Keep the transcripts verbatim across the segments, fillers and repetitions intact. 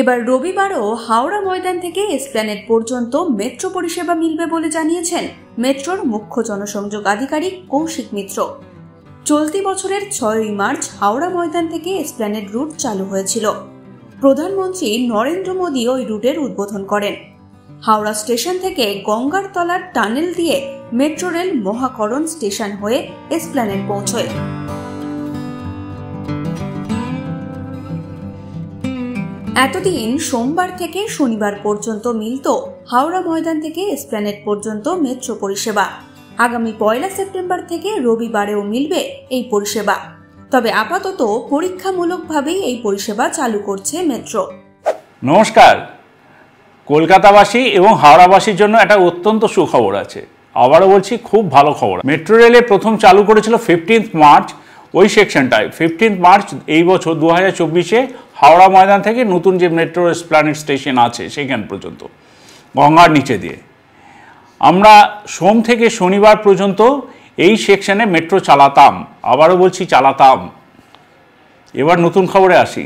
এবার রবিবারও হাওড়া ময়দান থেকে এসপ্লানেড পর্যন্ত মেট্রো পরিষেবা মিলবে বলে জানিয়েছেন মেট্রোর মুখ্য জনসংযোগ আধিকারিক কৌশিক মিত্র। চলতি বছরের ছয়ই মার্চ হাওড়া ময়দান থেকে এসপ্লানেড রুট চালু হয়েছিল। প্রধানমন্ত্রী নরেন্দ্র মোদী ওই রুটের উদ্বোধন করেন। হাওড়া স্টেশন থেকে গঙ্গার তলার টানেল দিয়ে মেট্রো রেল মহাকরণ স্টেশন হয়ে এসপ্লানেড পৌঁছয়। এতদিন সোমবার থেকে শনিবার পর্যন্ত মিলত হাওড়া ময়দান থেকে এসপ্লানেড পর্যন্ত মেট্রো পরিষেবা। আগামী পয়লা সেপ্টেম্বর থেকে রবিবারেও মিলবে এই পরিষেবা। তবে আপাতত পরীক্ষামূলকভাবেই এই পরিষেবা চালু করছে মেট্রো। নমস্কার, কলকাতাবাসী এবং হাওড়াবাসীর জন্য একটা অত্যন্ত সুখবর আছে। আবারও বলছি, খুব ভালো খবর। মেট্রো রেলে প্রথম চালু করেছিল ফিফটিন্থ মার্চ ওই সেকশনটায়। ফিফটিন্থ মার্চ এই বছর দু হাজার চব্বিশে হাওড়া ময়দান থেকে নতুন যে মেট্রো এসপ্লানেড স্টেশন আছে সেখান পর্যন্ত গঙ্গার নিচে দিয়ে আমরা সোম থেকে শনিবার পর্যন্ত এই সেকশনে মেট্রো চালাতাম। আবারও বলছি, চালাতাম। এবার নতুন খবরে আসি,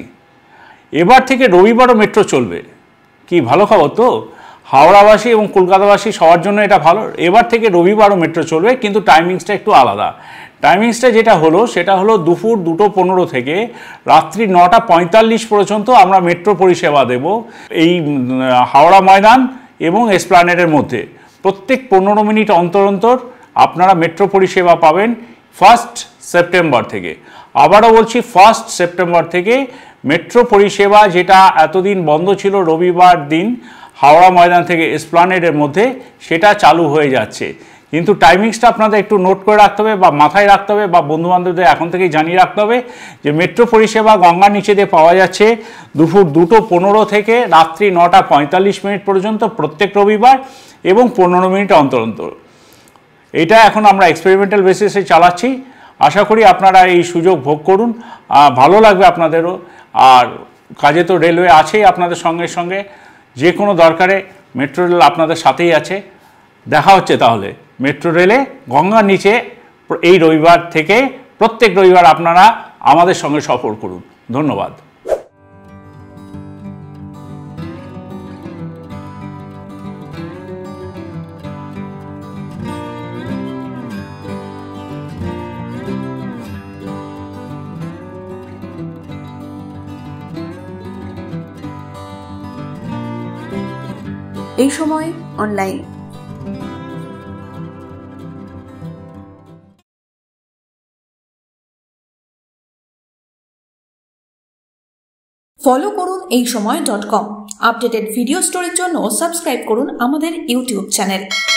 এবার থেকে রবিবারও মেট্রো চলবে। কি ভালো খবর তো! হাওড়াবাসী এবং কলকাতাবাসী সবার জন্য এটা ভালো। এবার থেকে রবিবারও মেট্রো চলবে, কিন্তু টাইমিংসটা একটু আলাদা। টাইমিংসটা যেটা হলো সেটা হলো দুপুর দুটো পনেরো থেকে রাত্রি নটা পঁয়তাল্লিশ পর্যন্ত আমরা মেট্রো পরিষেবা দেব এই হাওড়া ময়দান এবং এসপ্লানেডের মধ্যে। প্রত্যেক পনেরো মিনিট অন্তর অন্তর আপনারা মেট্রো পরিষেবা পাবেন ফার্স্ট সেপ্টেম্বর থেকে। আবারও বলছি, ফার্স্ট সেপ্টেম্বর থেকে মেট্রো পরিষেবা যেটা এতদিন বন্ধ ছিল রবিবার দিন হাওড়া ময়দান থেকে এসপ্লানেডের মধ্যে, সেটা চালু হয়ে যাচ্ছে। কিন্তু টাইমিংসটা আপনাদের একটু নোট করে রাখতে হবে বা মাথায় রাখতে হবে বা বন্ধুবান্ধবদের এখন থেকেই জানিয়ে রাখতে হবে যে মেট্রো পরিষেবা গঙ্গার নিচে দিয়ে পাওয়া যাচ্ছে দুপুর দুটো পনেরো থেকে রাত্রি নটা পঁয়তাল্লিশ মিনিট পর্যন্ত প্রত্যেক রবিবার এবং পনেরো মিনিট অন্তর অন্তর। এটা এখন আমরা এক্সপেরিমেন্টাল বেসিসে চালাচ্ছি। আশা করি আপনারা এই সুযোগ ভোগ করুন, ভালো লাগবে আপনাদেরও। আর কাজে তো রেলওয়ে আছেই আপনাদের সঙ্গে সঙ্গে, যে কোনো দরকারে মেট্রো রেল আপনাদের সাথেই আছে। দেখা হচ্ছে তাহলে মেট্রো রেলে গঙ্গার নিচে এই রবিবার থেকে। প্রত্যেক রবিবার আপনারা আমাদের সঙ্গে সফর করুন। ধন্যবাদ। এই সময় অনলাইন ফলো করুন এই সময় ডট কম। আপডেটেড ভিডিও স্টোরির জন্য সাবস্ক্রাইব করুন আমাদের ইউটিউব চ্যানেল।